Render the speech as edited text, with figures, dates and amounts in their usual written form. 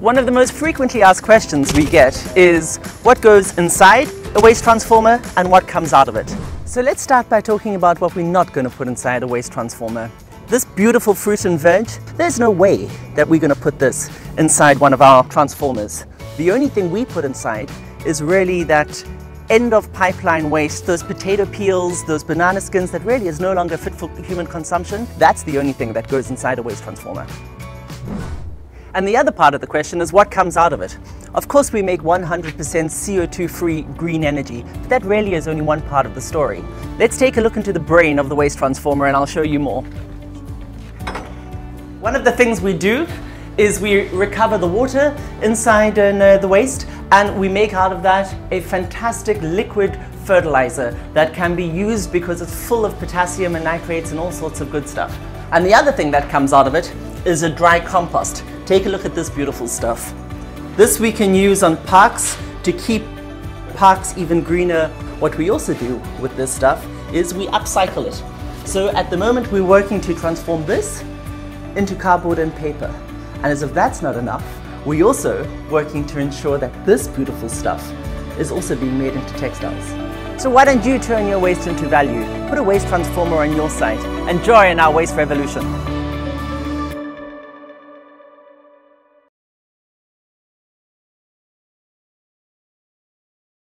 One of the most frequently asked questions we get is what goes inside a waste transformer and what comes out of it. So let's start by talking about what we're not going to put inside a waste transformer. This beautiful fruit and veg, there's no way that we're going to put this inside one of our transformers. The only thing we put inside is really that end of pipeline waste, those potato peels, those banana skins that really is no longer fit for human consumption. That's the only thing that goes inside a waste transformer. And the other part of the question is what comes out of it. Of course we make 100% CO2-free green energy, but that really is only one part of the story. Let's take a look into the brain of the waste transformer and I'll show you more. One of the things we do is we recover the water inside the waste and we make out of that a fantastic liquid fertilizer that can be used because it's full of potassium and nitrates and all sorts of good stuff. And the other thing that comes out of it is a dry compost. Take a look at this beautiful stuff. This we can use on parks to keep parks even greener. What we also do with this stuff is we upcycle it. So at the moment we're working to transform this into cardboard and paper. And as if that's not enough, we're also working to ensure that this beautiful stuff is also being made into textiles. So why don't you turn your waste into value? Put a waste transformer on your site and join our waste revolution.